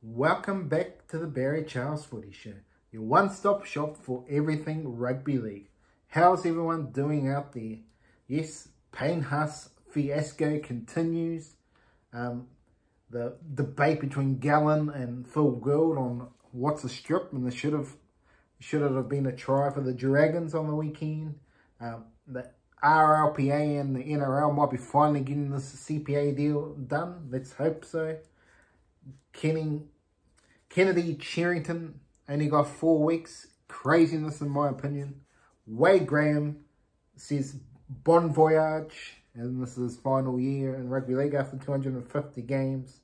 Welcome back to the Barry Charles Footy Show, your one-stop shop for everything rugby league. How's everyone doing out there? Yes, Payne Haas fiasco continues. The debate between Gallen and Phil Gould on what's a strip and should it have been a try for the Dragons on the weekend. The RLPA and the NRL might be finally getting this CPA deal done. Let's hope so. Kennedy Cherrington only got 4 weeks. Craziness in my opinion. Wade Graham says bon voyage, and this is his final year in rugby league after 250 games.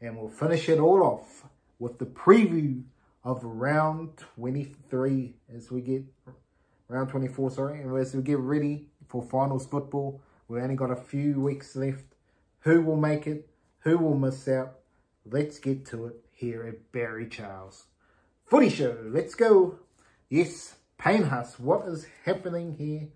And we'll finish it all off with the preview of round 23 as we get round 24, sorry, and as we get ready for finals football. We've only got a few weeks left. Who will make it? Who will miss out? Let's get to it here at Barry Charles Footy Show. Let's go. Yes, Payne Haas, what is happening here?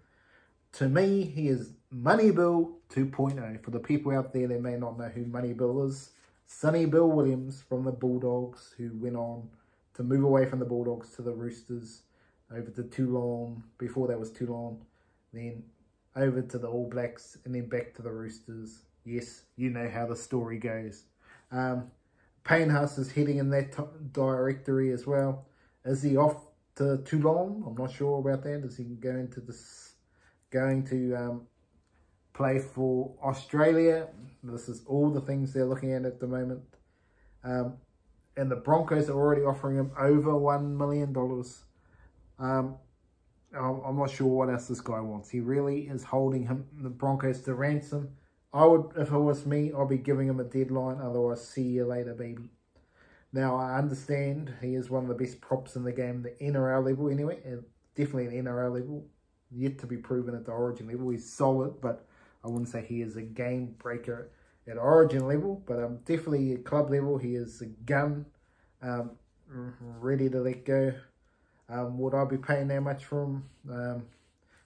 To me, he is Money Bill 2.0. For the people out there that may not know who Money Bill is, Sonny Bill Williams from the Bulldogs, who went on to move away from the Bulldogs to the Roosters, over to Toulon, before that was Toulon, then over to the All Blacks, and then back to the Roosters. Yes, you know how the story goes. Payne Haas is heading in that directory as well. Is he off to Toulon? I'm not sure about that. Is he going to play for Australia? This is all the things they're looking at the moment. And the Broncos are already offering him over $1 million. I'm not sure what else this guy wants. He really is holding the Broncos to ransom. I would, if it was me, I'd be giving him a deadline. Otherwise, see you later, baby. Now, I understand he is one of the best props in the game, the NRL level anyway, and definitely an NRL level, yet to be proven at the Origin level. He's solid, but I wouldn't say he is a game breaker at Origin level, but definitely at club level, he is a gun, ready to let go. Would I be paying that much for him?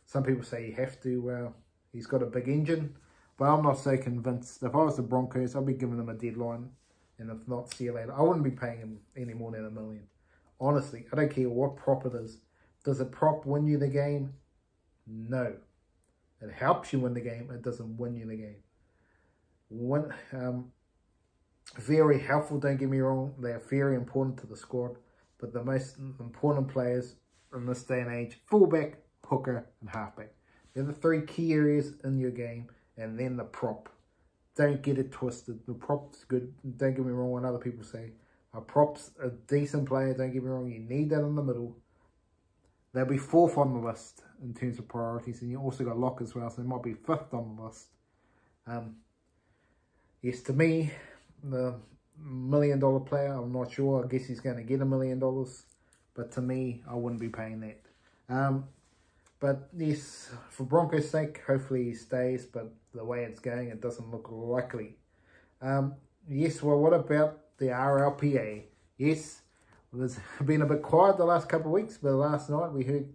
Some people say you have to. Well, he's got a big engine. But I'm not so convinced. If I was the Broncos, I'd be giving them a deadline. And if not, see you later. I wouldn't be paying him any more than $1 million. Honestly, I don't care what prop it is. Does a prop win you the game? No. It helps you win the game. It doesn't win you the game. Very helpful, don't get me wrong. They are very important to the squad. But the most important players in this day and age, fullback, hooker, and halfback. They're the three key areas in your game. And then the prop. Don't get it twisted. The prop's good. Don't get me wrong when other people say. A prop's a decent player. Don't get me wrong. You need that in the middle. They'll be fourth on the list in terms of priorities. And you also got lock as well. So they might be fifth on the list. Yes, to me, the $1 million player, I'm not sure. I guess he's going to get $1 million. But to me, I wouldn't be paying that. But yes, for Broncos' sake, hopefully he stays. But the way it's going, it doesn't look likely. Yes, well, what about the RLPA? Yes, well, it's been a bit quiet the last couple of weeks. But last night we heard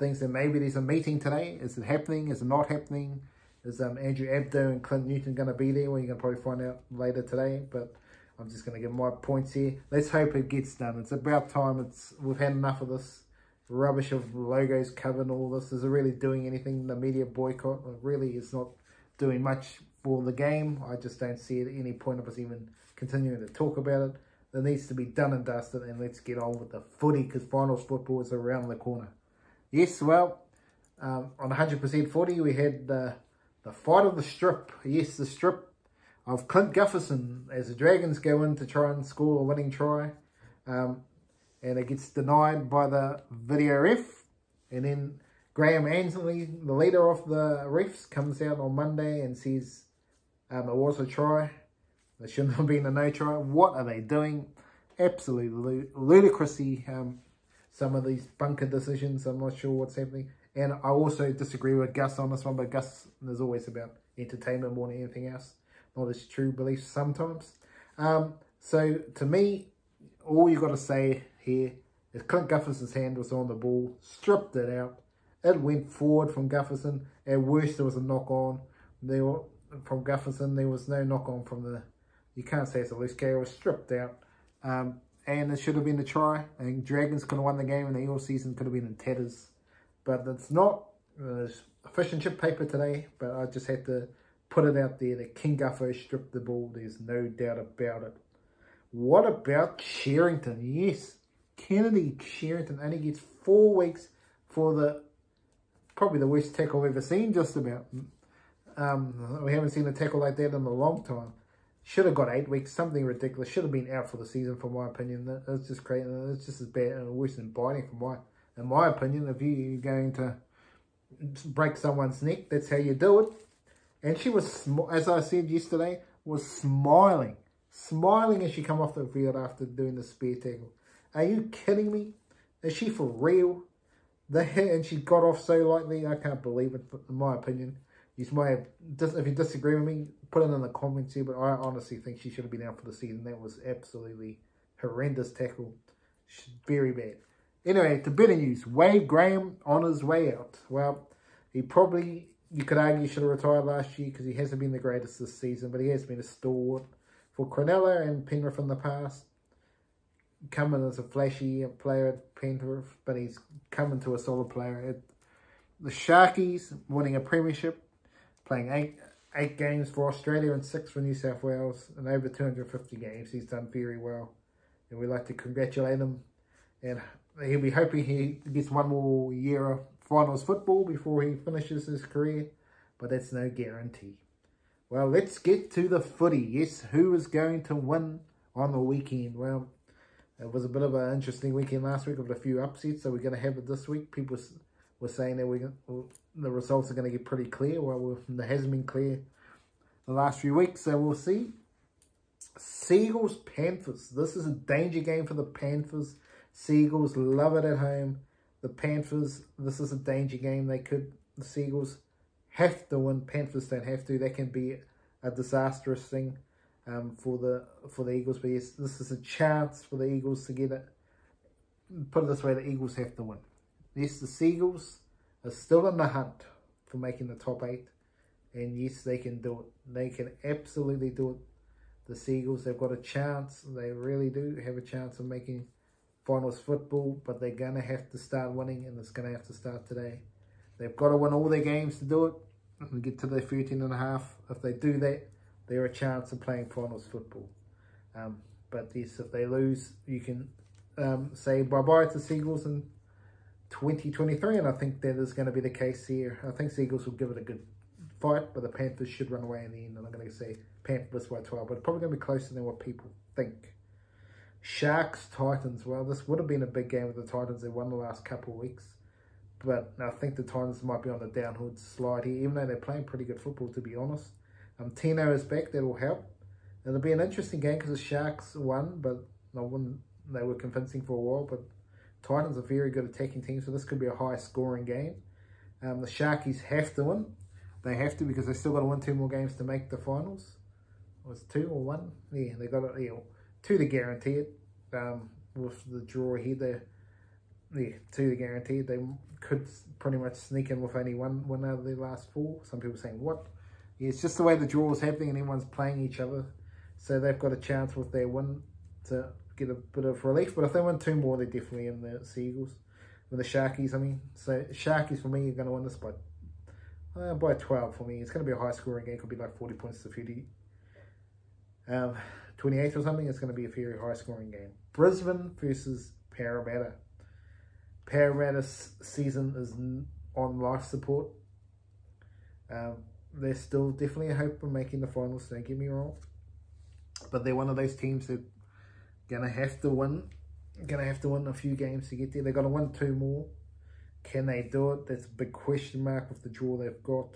things that maybe there's a meeting today. Is it happening? Is it not happening? Is Andrew Abdo and Clint Newton going to be there? Well, you're going to probably find out later today. But I'm just going to give my points here. Let's hope it gets done. It's about time. We've had enough of this rubbish of logos covering all this. Is it really doing anything? The media boycott really is not doing much for the game. I just don't see it at any point of us even continuing to talk about it. It needs to be done and dusted, and let's get on with the footy, because finals football is around the corner. Yes, well, on 100% footy, we had the fight of the strip. Yes, the strip of Clint Gutherson as the Dragons go in to try and score a winning try. And it gets denied by the video ref. And then Graham Ansley, the leader of the refs, comes out on Monday and says, it was a try. There shouldn't have been a no try. What are they doing? Absolutely ludicrousy. Some of these bunker decisions. I'm not sure what's happening. And I also disagree with Gus on this one. But Gus is always about entertainment more than anything else. Not his true beliefs sometimes. So to me, all you've got to say here is Clint Gutherson's hand was on the ball, stripped it out. It went forward from Gutherson. At worst, there was a knock-on from Gutherson. There was no knock-on from the... You can't say it's a loose carry. It was stripped out. And it should have been a try. I think Dragons could have won the game and the Eels season could have been in tatters. But it's not. It's a fish and chip paper today, but I just had to put it out there that King Guffo stripped the ball. There's no doubt about it. What about Cherrington? Yes, Kennedy Cherrington only gets 4 weeks for the probably the worst tackle I've ever seen, just about. We haven't seen a tackle like that in a long time. Should have got 8 weeks, something ridiculous. Should have been out for the season, for my opinion. It's just crazy. It's just as bad and worse than biting, in my opinion. If you're going to break someone's neck, that's how you do it. And she was, as I said yesterday, was smiling as she come off the field after doing the spear tackle. Are you kidding me? Is she for real? And she got off so lightly. I can't believe it, in my opinion. You might have, if you disagree with me, put it in the comments here, but I honestly think she should have been out for the season. That was absolutely horrendous tackle. Very bad. Anyway, to better news. Wade Graham on his way out. Well, he probably, you could argue, should have retired last year because he hasn't been the greatest this season, but he has been a stalwart for Cronulla and Penrith in the past. Coming as a flashy player at Penrith, but he's coming to a solid player at the Sharkies, winning a premiership, playing eight games for Australia and 6 for New South Wales, and over 250 games. He's done very well, and we'd like to congratulate him. And he'll be hoping he gets one more year of finals football before he finishes his career, but that's no guarantee. Well, let's get to the footy. Yes, who is going to win on the weekend? Well, it was a bit of an interesting weekend last week with a few upsets, so we're going to have it this week. People were saying that the results are going to get pretty clear. Well, it hasn't been clear the last few weeks, so we'll see. Seagulls, Panthers. This is a danger game for the Panthers. Seagulls love it at home. The Panthers, this is a danger game. The Seagulls have to win. Panthers don't have to. That can be a disastrous thing. For the Eagles, but yes, this is a chance for the Eagles to get it. Put it this way, the Eagles have to win. Yes, the Seagulls are still in the hunt for making the top 8, and yes, they can do it. They can absolutely do it. The Seagulls, they've got a chance. They really do have a chance of making finals football, but they're going to have to start winning, and it's going to have to start today. They've got to win all their games to do it and get to their 13.5. If they do that, they're a chance of playing finals football. But yes, if they lose, you can say bye-bye to Seagulls in 2023, and I think that is going to be the case here. I think Seagulls will give it a good fight, but the Panthers should run away in the end, and I'm going to say Panthers by 12, but it's probably going to be closer than what people think. Sharks, Titans. Well, this would have been a big game with the Titans. They won the last couple of weeks, but I think the Titans might be on the downward slide here, even though they're playing pretty good football, to be honest. Tino is back, that will help. It'll be an interesting game because the Sharks won, but they were convincing for a while, but Titans are very good attacking team, so this could be a high-scoring game. The Sharkies have to win. They have to because they still got to win 2 more games to make the finals. Was it 2 or 1? Yeah, they got it. Yeah, 2 to guarantee it. With the draw here, yeah, 2 to guarantee it. They could pretty much sneak in with only 1 out of their last 4. Some people saying, what? Yeah, it's just the way the draw is happening and everyone's playing each other. So they've got a chance with their win to get a bit of relief. But if they win 2 more, they're definitely in the Seagulls. With the Sharkies, I mean. So Sharkies, for me, are going to win this by 12 for me. It's going to be a high-scoring game. It could be like 40 points to 28 or something. It's going to be a very high-scoring game. Brisbane versus Parramatta. Parramatta's season is on life support. They're still definitely a hope for making the finals, don't get me wrong. But they're one of those teams that gonna have to win. Gonna have to win a few games to get there. They've got to win 2 more. Can they do it? That's a big question mark with the draw they've got.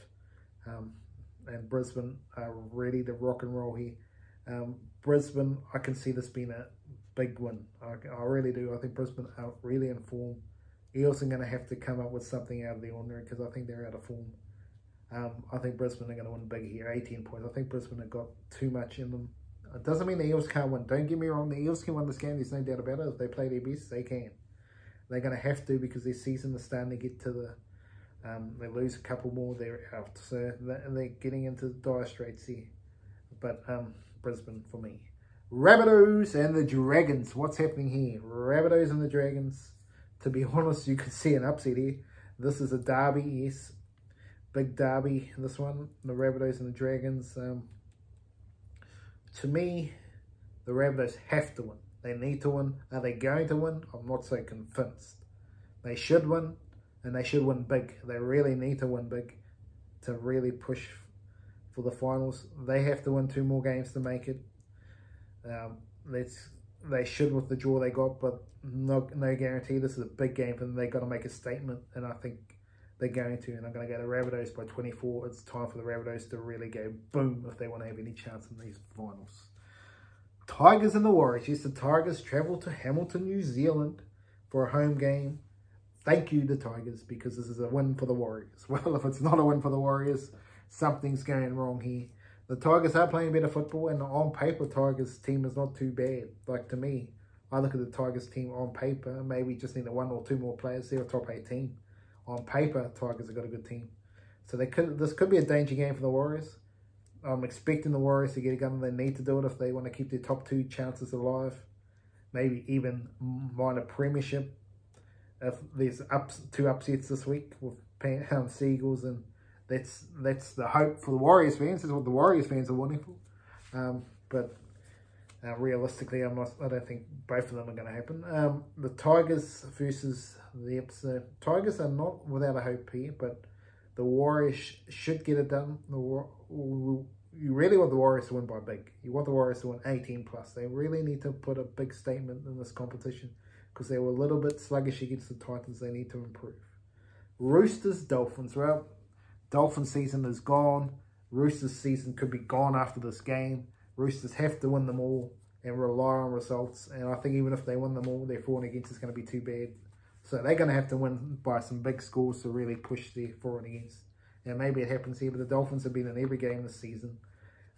And Brisbane are ready to rock and roll here. Brisbane, I can see this being a big win. I really do. I think Brisbane are really in form. Eels are gonna have to come up with something out of the ordinary because I think they're out of form. I think Brisbane are going to win big here, 18 points. I think Brisbane have got too much in them. It doesn't mean the Eels can't win. Don't get me wrong, the Eels can win this game. There's no doubt about it. If they play their best, they can. They're going to have to because their season is starting to get to the... they lose a couple more, they're out. So they're getting into dire straits here. But Brisbane for me. Rabbitohs and the Dragons. What's happening here? Rabbitohs and the Dragons. To be honest, you could see an upset here. This is a derby, yes. Big derby, this one. The Rabbitohs and the Dragons. To me, the Rabbitohs have to win. They need to win. Are they going to win? I'm not so convinced. They should win, and they should win big. They really need to win big to really push for the finals. They have to win 2 more games to make it. They should with the draw they got, but no guarantee. This is a big game, and they've got to make a statement, and I think they're going to. And I'm going to go to Rabbitohs by 24. It's time for the Rabbitohs to really go boom if they want to have any chance in these finals. Tigers and the Warriors. Yes, the Tigers travel to Hamilton, New Zealand for a home game. Thank you, the Tigers, because this is a win for the Warriors. Well, if it's not a win for the Warriors, something's going wrong here. The Tigers are playing better football, and on paper, Tigers' team is not too bad. Like, to me, I look at the Tigers' team on paper. Maybe just need 1 or 2 more players. They're a top 8 team. On paper, Tigers have got a good team. So this could be a danger game for the Warriors. I'm expecting the Warriors to get a gun. They need to do it if they want to keep their top 2 chances alive. Maybe even minor premiership. If there's two upsets this week with Seagulls, and that's the hope for the Warriors fans. That's what the Warriors fans are wanting for. But realistically, I don't think both of them are going to happen. The Tigers versus the Eels. Tigers are not without a hope here, but the Warriors should get it done. You really want the Warriors to win by big. You want the Warriors to win 18+. They really need to put a big statement in this competition, because they were a little bit sluggish against the Titans. They need to improve. Roosters, Dolphins. Well, Dolphins season is gone. Roosters season could be gone after this game. Roosters have to win them all and rely on results. And I think even if they win them all, their forward and against is going to be too bad. So they're going to have to win by some big scores to really push their forward and against. And maybe it happens here, but the Dolphins have been in every game this season.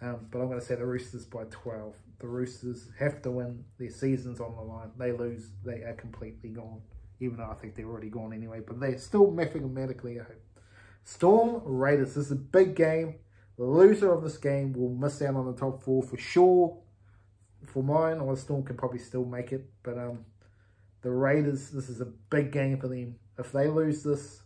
But I'm going to say the Roosters by 12. The Roosters have to win. Their season's on the line. They lose, they are completely gone. Even though I think they're already gone anyway. But they're still mathematically out. Storm, Raiders. This is a big game. The loser of this game will miss out on the top 4 for sure. For mine, or Storm can probably still make it. But the Raiders, this is a big game for them. If they lose this,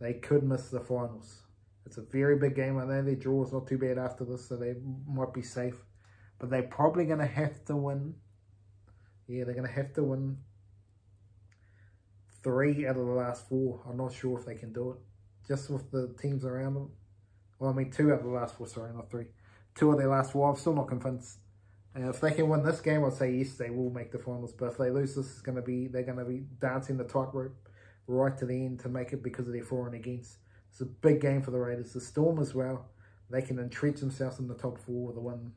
they could miss the finals. It's a very big game. I know their draw is not too bad after this, so they might be safe. But they're probably going to have to win. Yeah, they're going to have to win 3 out of the last 4. I'm not sure if they can do it. Just with the teams around them. Well, I mean 2 out of the last 4, sorry, not 3. 2 of their last 4. I'm still not convinced. And if they can win this game, I'd say yes, they will make the finals. But if they lose this, they're going to be dancing the tightrope right to the end to make it because of their for and against. It's a big game for the Raiders. The Storm as well. They can entrench themselves in the top 4 with the one.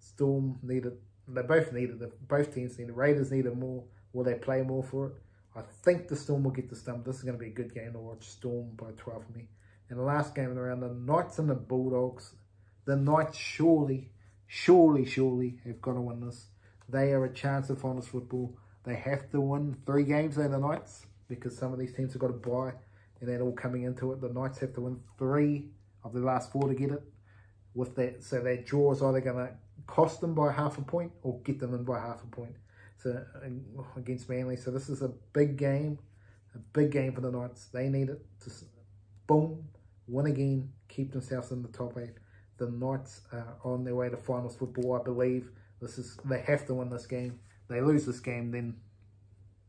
Storm needed. They both needed it. Both teams needed it. Raiders needed more. Will they play more for it? I think the Storm will get the stump. This is going to be a good game to watch. Storm by 12 for me. And the last game of the round, the Knights and the Bulldogs. The Knights surely have got to win this. They are a chance of finals football. They have to win 3 games in the Knights because some of these teams have got to buy. And that all coming into it, the Knights have to win 3 of the last 4 to get it. With that, so that draw is either going to cost them by half a point or get them in by half a point. So against Manly, so this is a big game for the Knights. They need it to boom, win again, keep themselves in the top 8. The Knights are on their way to finals football, I believe. They have to win this game. They lose this game, then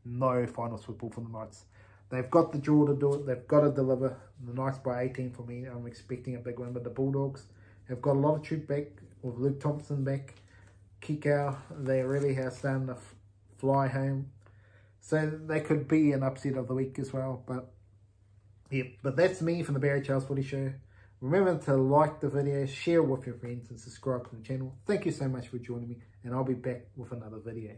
no finals football for the Knights. They've got the draw to do it. They've got to deliver. The Knights by 18 for me. I'm expecting a big win. But the Bulldogs have got a lot of truth back with Luke Thompson back. Kikau, they really are starting to fly home. So they could be an upset of the week as well. But that's me from the Barry Charles Footy Show. Remember to like the video, share it with your friends, and subscribe to the channel. Thank you so much for joining me. And I'll be back with another video.